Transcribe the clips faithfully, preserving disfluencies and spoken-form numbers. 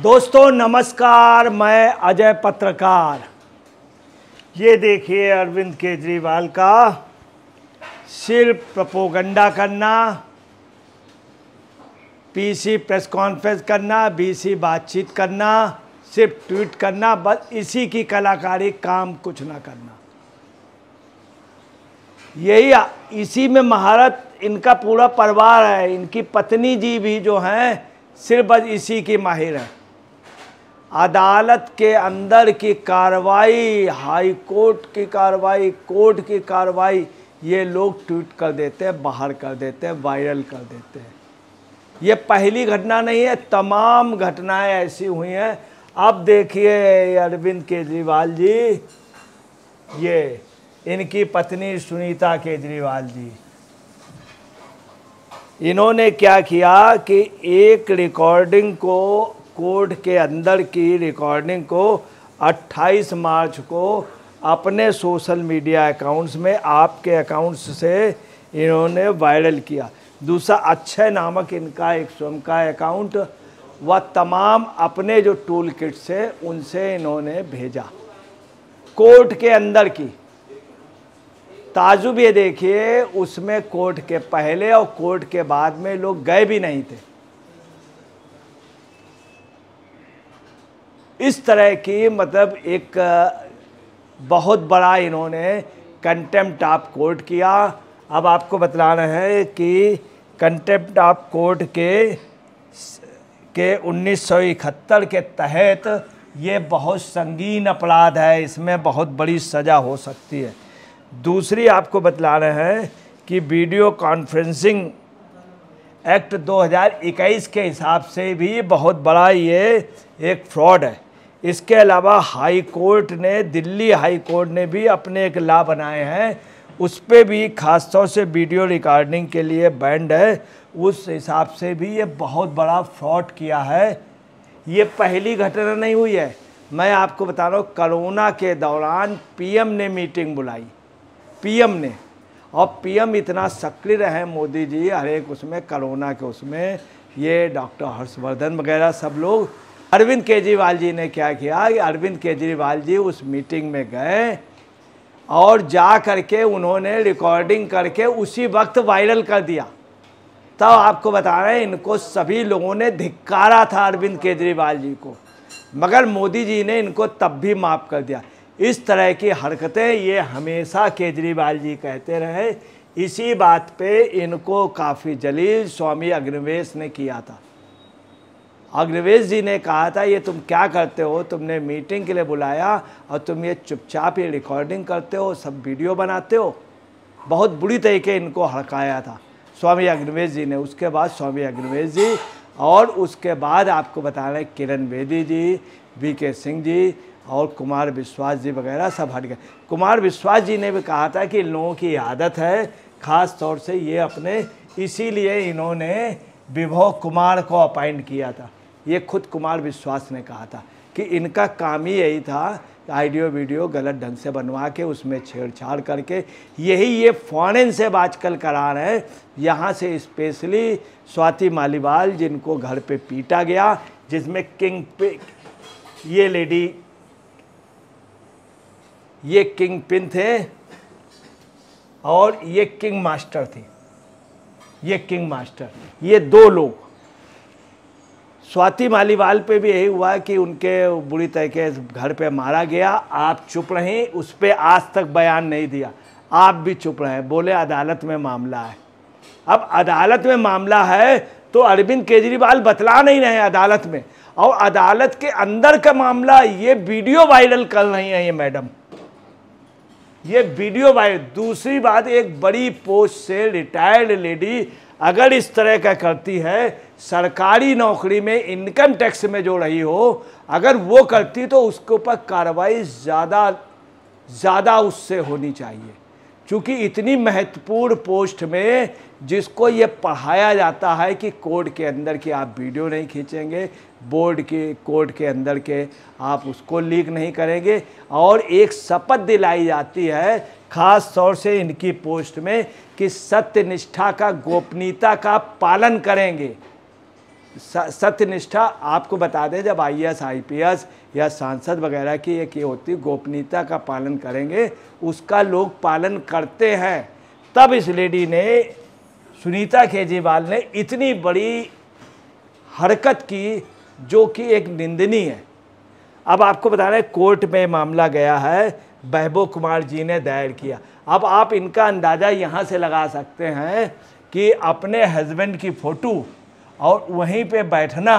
दोस्तों नमस्कार, मैं अजय पत्रकार। ये देखिए अरविंद केजरीवाल का सिर्फ प्रोपोगंडा करना, पीसी प्रेस कॉन्फ्रेंस करना, बीसी बातचीत करना, सिर्फ ट्वीट करना, बस इसी की कलाकारी, काम कुछ ना करना, यही इसी में महारत इनका पूरा परिवार है। इनकी पत्नी जी भी जो हैं सिर्फ बस इसी की माहिर है। अदालत के अंदर की कार्रवाई, हाई कोर्ट की कार्रवाई, कोर्ट की कार्रवाई ये लोग ट्वीट कर देते हैं, बाहर कर देते हैं, वायरल कर देते हैं। ये पहली घटना नहीं है, तमाम घटनाएं ऐसी हुई हैं। अब देखिए अरविंद केजरीवाल जी, ये इनकी पत्नी सुनीता केजरीवाल जी, इन्होंने क्या किया कि एक रिकॉर्डिंग को, कोर्ट के अंदर की रिकॉर्डिंग को अट्ठाईस मार्च को अपने सोशल मीडिया अकाउंट्स में, आपके अकाउंट्स से इन्होंने वायरल किया। दूसरा अक्षय नामक इनका एक स्वयं का अकाउंट, वह तमाम अपने जो टूल किट से उनसे इन्होंने भेजा कोर्ट के अंदर की। ताजुब ये देखिए, उसमें कोर्ट के पहले और कोर्ट के बाद में लोग गए भी नहीं थे। इस तरह की मतलब एक बहुत बड़ा इन्होंने कंटेम्प्ट ऑफ कोर्ट किया। अब आपको बतलाना है कि कंटेम्प्ट ऑफ कोर्ट के के उन्नीस सौ इकहत्तर के तहत ये बहुत संगीन अपराध है, इसमें बहुत बड़ी सज़ा हो सकती है। दूसरी आपको बतला रहे हैं कि वीडियो कॉन्फ्रेंसिंग एक्ट दो हज़ार इक्कीस के हिसाब से भी बहुत बड़ा ये एक फ्रॉड है। इसके अलावा हाई कोर्ट ने, दिल्ली हाई कोर्ट ने भी अपने एक लॉ बनाए हैं, उस पर भी ख़ास तौर से वीडियो रिकॉर्डिंग के लिए बैंड है। उस हिसाब से भी ये बहुत बड़ा फ्रॉड किया है। ये पहली घटना नहीं हुई है। मैं आपको बता रहा हूँ, कोरोना के दौरान पीएम ने मीटिंग बुलाई, पीएम ने, और पीएम इतना सक्रिय रहे मोदी जी हर एक उसमें, कोरोना के उसमें, ये डॉक्टर हर्षवर्धन वगैरह सब लोग। अरविंद केजरीवाल जी ने क्या किया कि अरविंद केजरीवाल जी उस मीटिंग में गए और जा करके उन्होंने रिकॉर्डिंग करके उसी वक्त वायरल कर दिया। तब आपको बता रहे हैं, इनको सभी लोगों ने धिक्कारा था अरविंद केजरीवाल जी को, मगर मोदी जी ने इनको तब भी माफ़ कर दिया। इस तरह की हरकतें ये हमेशा केजरीवाल जी कहते रहे। इसी बात पे इनको काफ़ी जलील स्वामी अग्निवेश ने किया था। अग्निवेश जी ने कहा था, ये तुम क्या करते हो, तुमने मीटिंग के लिए बुलाया और तुम ये चुपचाप ये रिकॉर्डिंग करते हो, सब वीडियो बनाते हो। बहुत बुरी तरीके इनको हड़काया था स्वामी अग्निवेश जी ने। उसके बाद स्वामी अग्निवेश जी और उसके बाद आपको बता रहे हैं किरण बेदी जी, वीके सिंह जी और कुमार विश्वास जी वगैरह सब हट गए। कुमार विश्वास जी ने भी कहा था कि लोगों की आदत है, ख़ास तौर से ये अपने, इसीलिए इन्होंने विभव कुमार को अपॉइंट किया था। ये खुद कुमार विश्वास ने कहा था कि इनका काम ही यही था, आइडियो वीडियो गलत ढंग से बनवा के उसमें छेड़छाड़ करके, यही ये फॉरेन से आजकल करा रहे हैं। यहाँ से स्पेशली स्वाति मालीवाल जिनको घर पे पीटा गया, जिसमें किंग पे ये लेडी, ये किंग पिन थे और ये किंग मास्टर थी, ये किंग मास्टर, ये दो लोग। स्वाति मालीवाल पे भी यही हुआ कि उनके बुरी तरीके से घर पे मारा गया, आप चुप रहे, उस पर आज तक बयान नहीं दिया, आप भी चुप रहे, बोले अदालत में मामला है। अब अदालत में मामला है तो अरविंद केजरीवाल बतला नहीं रहे अदालत में, और अदालत के अंदर का मामला ये वीडियो वायरल कर रही हैं ये मैडम, ये वीडियो वायरल। दूसरी बात, एक बड़ी पोस्ट से रिटायर्ड लेडी अगर इस तरह का करती है, सरकारी नौकरी में इनकम टैक्स में जो रही हो, अगर वो करती तो उसके ऊपर कार्रवाई ज़्यादा ज़्यादा उससे होनी चाहिए, क्योंकि इतनी महत्वपूर्ण पोस्ट में जिसको ये पढ़ाया जाता है कि कोर्ट के अंदर की आप वीडियो नहीं खींचेंगे, बोर्ड के, कोर्ट के अंदर के आप उसको लीक नहीं करेंगे, और एक शपथ दिलाई जाती है खास तौर से इनकी पोस्ट में कि सत्यनिष्ठा का, गोपनीयता का पालन करेंगे। सत्यनिष्ठा आपको बता दें जब I A S, I P S या सांसद वगैरह की एक ये होती गोपनीयता का पालन करेंगे, उसका लोग पालन करते हैं। तब इस लेडी ने, सुनीता केजरीवाल ने इतनी बड़ी हरकत की जो कि एक निंदनीय है। अब आपको बता रहे हैं कोर्ट में मामला गया है, वैभव कुमार जी ने दायर किया। अब आप इनका अंदाज़ा यहाँ से लगा सकते हैं कि अपने हस्बैंड की फ़ोटो और वहीं पे बैठना,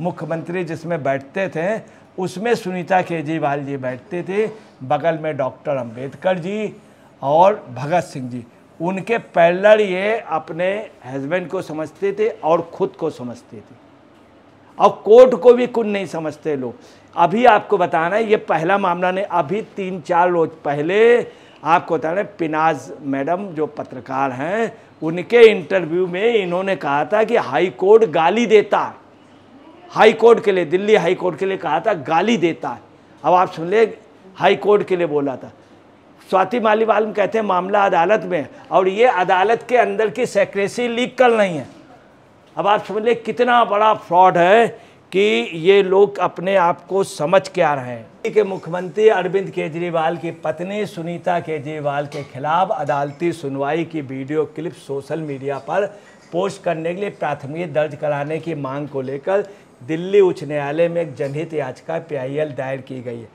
मुख्यमंत्री जिसमें बैठते थे उसमें सुनीता केजरीवाल जी बैठते थे, बगल में डॉक्टर अंबेडकर जी और भगत सिंह जी, उनके पैरेलल ये अपने हस्बैंड को समझते थे और ख़ुद को समझते थे और कोर्ट को भी कुछ नहीं समझते लोग। अभी आपको बताना है ये पहला मामला नहीं, अभी तीन चार रोज पहले आपको बताना है पिनाज मैडम जो पत्रकार हैं उनके इंटरव्यू में इन्होंने कहा था कि हाई कोर्ट गाली देता है, हाई कोर्ट के लिए, दिल्ली हाई कोर्ट के लिए कहा था गाली देता है। अब आप सुन ले, हाई कोर्ट के लिए बोला था। स्वाति मालीवाल कहते हैं मामला अदालत में और ये अदालत के अंदर की सेक्रेसी लीक कर रही है। अब आप समझ ले कितना बड़ा फ्रॉड है कि ये लोग अपने आप को समझ के आ रहे हैं। कि मुख्यमंत्री अरविंद केजरीवाल की पत्नी सुनीता केजरीवाल के खिलाफ अदालती सुनवाई की वीडियो क्लिप सोशल मीडिया पर पोस्ट करने के लिए प्राथमिकी दर्ज कराने की मांग को लेकर दिल्ली उच्च न्यायालय में एक जनहित याचिका पी आई एल दायर की गई है।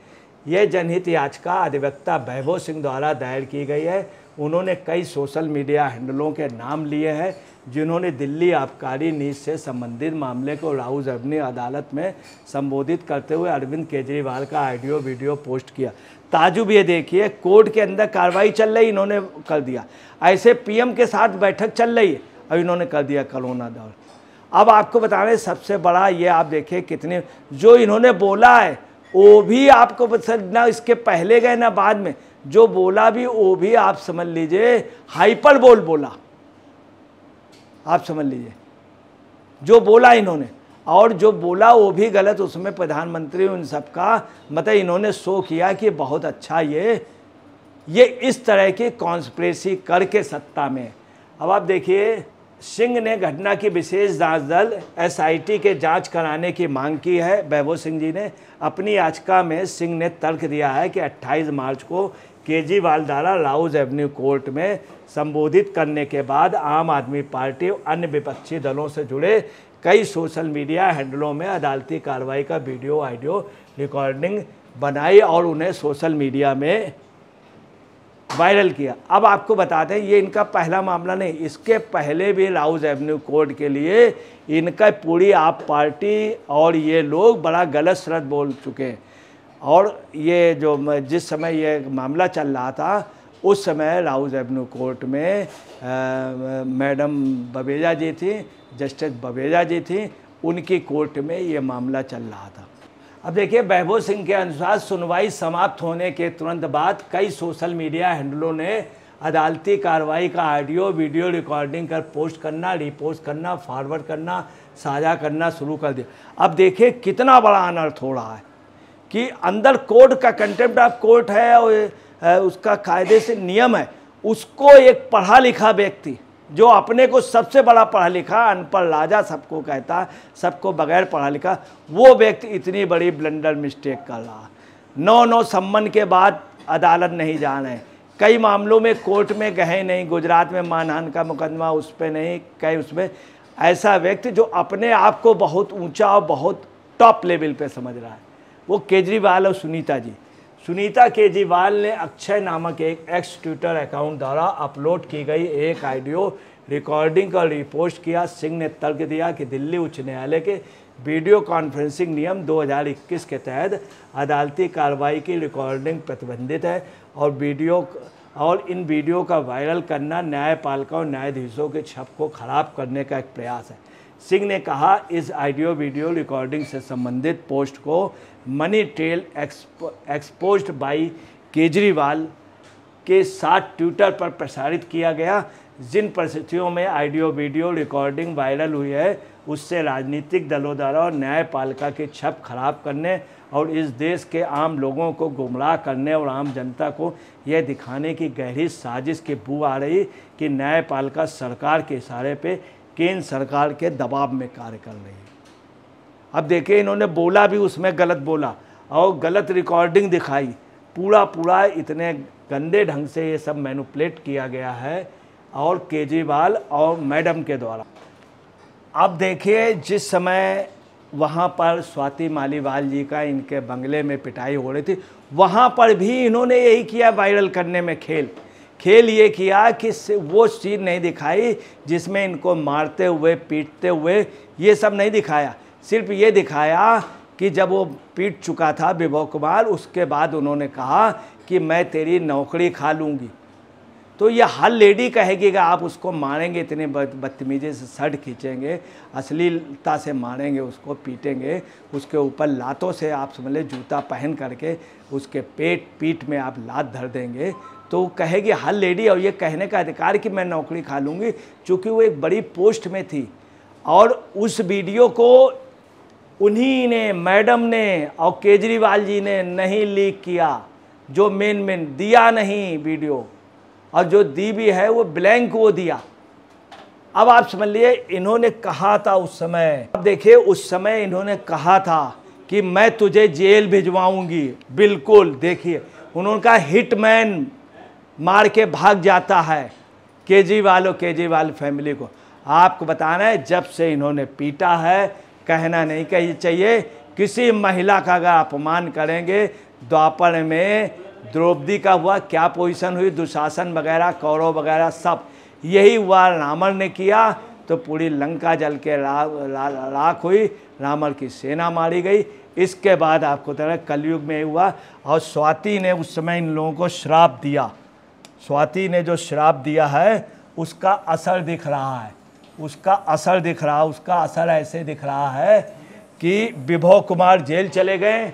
यह जनहित याचिका अधिवक्ता वैभव सिंह द्वारा दायर की गई है। उन्होंने कई सोशल मीडिया हैंडलों के नाम लिए हैं जिन्होंने दिल्ली आबकारी नीति से संबंधित मामले को राउज अवनी अदालत में संबोधित करते हुए अरविंद केजरीवाल का ऑडियो वीडियो पोस्ट किया। ताजुब ये देखिए, कोर्ट के अंदर कार्रवाई चल रही, इन्होंने कर दिया। ऐसे पी एम के साथ बैठक चल रही है और इन्होंने कर दिया कोरोना दौर। अब आपको बता रहे सबसे बड़ा ये, आप देखिए कितने जो इन्होंने बोला है वो भी आपको ना इसके पहले गए ना बाद में, जो बोला भी वो भी आप समझ लीजिए हाइपर बोल बोला, आप समझ लीजिए जो बोला इन्होंने, और जो बोला वो भी गलत। उसमें प्रधानमंत्री उन सबका मतलब इन्होंने शो किया कि बहुत अच्छा ये ये इस तरह की कॉन्स्पिरेसी करके सत्ता में। अब आप देखिए सिंह ने घटना की विशेष जांच दल एस आई टी के जांच कराने की मांग की है। वैभव सिंह जी ने अपनी याचिका में सिंह ने तर्क दिया है कि अट्ठाईस मार्च को केजरीवाल द्वारा राउज एवेन्यू कोर्ट में संबोधित करने के बाद आम आदमी पार्टी और अन्य विपक्षी दलों से जुड़े कई सोशल मीडिया हैंडलों में अदालती कार्रवाई का वीडियो ऑडियो रिकॉर्डिंग बनाई और उन्हें सोशल मीडिया में वायरल किया। अब आपको बता दें ये इनका पहला मामला नहीं, इसके पहले भी राउज एवेन्यू कोर्ट के लिए इनका पूरी आप पार्टी और ये लोग बड़ा गलत शब्द बोल चुके हैं। और ये जो जिस समय ये मामला चल रहा था उस समय राउज एवेन्यू कोर्ट में आ, मैडम बबेजा जी थी, जस्टिस बबेजा जी थी, उनकी कोर्ट में ये मामला चल रहा था। अब देखिए वैभव सिंह के अनुसार सुनवाई समाप्त होने के तुरंत बाद कई सोशल मीडिया हैंडलों ने अदालती कार्रवाई का ऑडियो वीडियो रिकॉर्डिंग कर पोस्ट करना, रिपोस्ट करना, फॉरवर्ड करना, साझा करना शुरू कर दिया। अब देखिए कितना बड़ा अनर्थ हो रहा है कि अंदर कोर्ट का कंटेम्प्ट ऑफ कोर्ट है और उसका कायदे से नियम है, उसको एक पढ़ा लिखा व्यक्ति जो अपने को सबसे बड़ा पढ़ा लिखा, अनपढ़ लाजा सबको कहता, सबको बगैर पढ़ा लिखा, वो व्यक्ति इतनी बड़ी ब्लंडर मिस्टेक कर रहा। नौ नौ सम्मन के बाद अदालत नहीं जा रहे, कई मामलों में कोर्ट में गए नहीं, गुजरात में मानहानि का मुकदमा उस पर नहीं, कई उसमें ऐसा व्यक्ति जो अपने आप को बहुत ऊंचा और बहुत टॉप लेवल पे समझ रहा है, वो केजरीवाल और सुनीता जी। सुनीता केजरीवाल ने अक्षय नामक एक एक्स ट्विटर अकाउंट द्वारा अपलोड की गई एक ऑडियो रिकॉर्डिंग का रिपोस्ट किया। सिंह ने तर्क दिया कि दिल्ली उच्च न्यायालय के वीडियो कॉन्फ्रेंसिंग नियम दो हज़ार इक्कीस के तहत अदालती कार्रवाई की रिकॉर्डिंग प्रतिबंधित है और वीडियो और इन वीडियो का वायरल करना न्यायपालिका और न्यायाधीशों के छवि को खराब करने का एक प्रयास है। सिंह ने कहा इस ऑडियो वीडियो रिकॉर्डिंग से संबंधित पोस्ट को money trail exposed by Kejriwal के साथ ट्विटर पर प्रसारित किया गया। जिन परिस्थितियों में ऑडियो वीडियो रिकॉर्डिंग वायरल हुई है उससे राजनीतिक दलों द्वारा और न्यायपालिका की छवि खराब करने और इस देश के आम लोगों को गुमराह करने और आम जनता को यह दिखाने की गहरी साजिश की बू आ रही कि न्यायपालिका सरकार के इशारे पर केंद्र सरकार के दबाव में कार्य कर रही है। अब देखिए इन्होंने बोला भी उसमें गलत बोला और गलत रिकॉर्डिंग दिखाई, पूरा पूरा इतने गंदे ढंग से ये सब मैनिपुलेट किया गया है और केजरीवाल और मैडम के द्वारा। अब देखिए जिस समय वहाँ पर स्वाति मालीवाल जी का इनके बंगले में पिटाई हो रही थी, वहाँ पर भी इन्होंने यही किया, वायरल करने में खेल खेल ये किया कि वो चीज़ नहीं दिखाई जिसमें इनको मारते हुए पीटते हुए ये सब नहीं दिखाया, सिर्फ ये दिखाया कि जब वो पीट चुका था विभव कुमार, उसके बाद उन्होंने कहा कि मैं तेरी नौकरी खा लूँगी। तो ये हर लेडी कहेगी कि आप उसको मारेंगे, इतने बदतमीजी से शर्ट खींचेंगे, अश्लीलता से मारेंगे, उसको पीटेंगे, उसके ऊपर लातों से आप समझ लें जूता पहन करके उसके पेट पीठ में आप लात धर देंगे। तो कहेगी हर लेडी, और ये कहने का अधिकार कि मैं नौकरी खा लूँगी, चूँकि वो एक बड़ी पोस्ट में थी। और उस वीडियो को उन्हीं ने, मैडम ने और केजरीवाल जी ने नहीं लीक किया, जो मेन मेन दिया नहीं वीडियो, और जो दी भी है वो ब्लैंक वो दिया। अब आप समझ लिए इन्होंने कहा था उस समय, अब देखिए उस समय इन्होंने कहा था कि मैं तुझे जेल भिजवाऊंगी, बिल्कुल देखिए उन्होंने कहा हिटमैन मार के भाग जाता है केजरीवाल और केजरीवाल फैमिली को। आपको बताना है जब से इन्होंने पीटा है, कहना नहीं कही चाहिए, किसी महिला का अगर अपमान करेंगे, द्वापर में द्रौपदी का हुआ, क्या पोजीशन हुई, दुशासन वगैरह कौरव वगैरह सब, यही हुआ रावण ने किया तो पूरी लंका जल के रा, रा, रा, राख हुई, रावण की सेना मारी गई। इसके बाद आपको तरह कलयुग में हुआ, और स्वाति ने उस समय इन लोगों को श्राप दिया, स्वाति ने जो श्राप दिया है उसका असर दिख रहा है, उसका असर दिख रहा है उसका असर ऐसे दिख रहा है कि विभव कुमार जेल चले गए,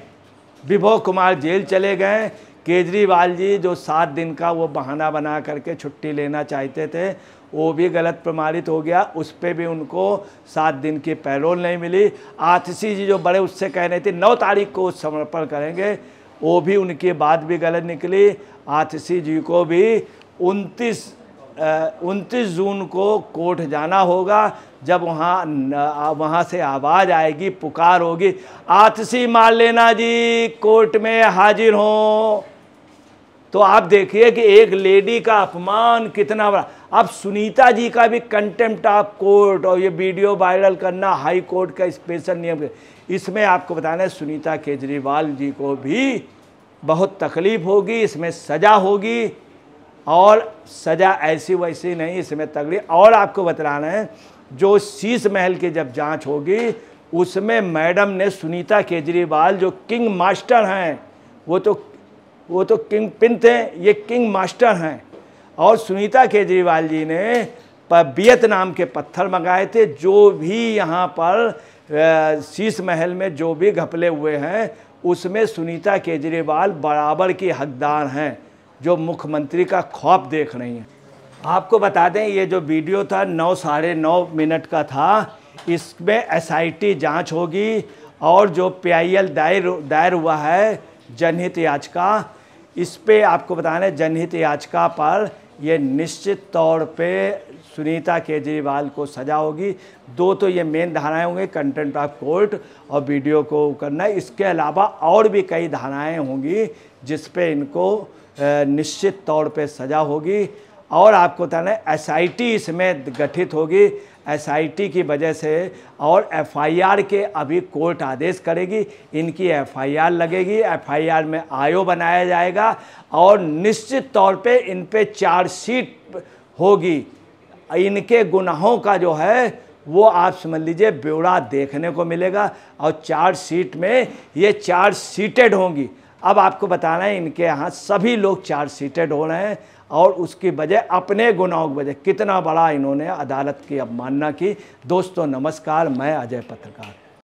विभव कुमार जेल चले गए, केजरीवाल जी जो सात दिन का वो बहाना बना करके छुट्टी लेना चाहते थे वो भी गलत प्रमाणित हो गया, उस पर भी उनको सात दिन की पैरोल नहीं मिली। आतिशी जी जो बड़े उससे कह रहे थे नौ तारीख को समर्पण करेंगे, वो भी उनकी बात भी गलत निकली, आतिशी जी को भी उनतीस उनतीस जून को कोर्ट जाना होगा, जब वहाँ वहाँ से आवाज़ आएगी, पुकार होगी, आतिशी मार्लेना जी कोर्ट में हाजिर हो। तो आप देखिए कि एक लेडी का अपमान कितना बड़ा। अब सुनीता जी का भी कंटेम्प्ट ऑफ कोर्ट और ये वीडियो वायरल करना हाई कोर्ट का स्पेशल नियम है, इसमें आपको बताना है सुनीता केजरीवाल जी को भी बहुत तकलीफ होगी, इसमें सजा होगी, और सज़ा ऐसी वैसी नहीं, इसमें तगड़ी। और आपको बताना है जो शीश महल की जब जांच होगी उसमें मैडम ने सुनीता केजरीवाल जो किंग मास्टर हैं, वो तो वो तो किंग पिन थे, ये किंग मास्टर हैं, और सुनीता केजरीवाल जी ने वियतनाम के पत्थर मंगाए थे, जो भी यहाँ पर शीश महल में जो भी घपले हुए हैं उसमें सुनीता केजरीवाल बराबर की हकदार हैं, जो मुख्यमंत्री का खौफ देख रही हैं। आपको बता दें ये जो वीडियो था नौ साढ़े नौ मिनट का था, इसमें एसआईटी जांच होगी, और जो पीआईएल दायर दायर हुआ है जनहित याचिका, इस पे आपको बताना है जनहित याचिका पर ये निश्चित तौर पे सुनीता केजरीवाल को सजा होगी। दो तो ये मेन धाराएं होंगी, कंटेंट ऑफ कोर्ट और वीडियो को करना, इसके अलावा और भी कई धाराएं होंगी जिसपे इनको निश्चित तौर पे सजा होगी। और आपको बताना है एसआईटी इसमें गठित होगी, एसआईटी की वजह से, और एफआईआर के अभी कोर्ट आदेश करेगी, इनकी एफआईआर लगेगी, एफआईआर में आयो बनाया जाएगा, और निश्चित तौर पे इन पे चार्जशीट होगी, इनके गुनाहों का जो है वो आप समझ लीजिए ब्यौरा देखने को मिलेगा, और चार्जशीट में ये चार्ज सीटेड होंगी। अब आपको बताना है इनके यहाँ सभी लोग चार्ज सीटेड हो रहे हैं, और उसकी वजह अपने गुनाहों की वजह, कितना बड़ा इन्होंने अदालत की अवमानना की। दोस्तों नमस्कार, मैं अजय पत्रकार।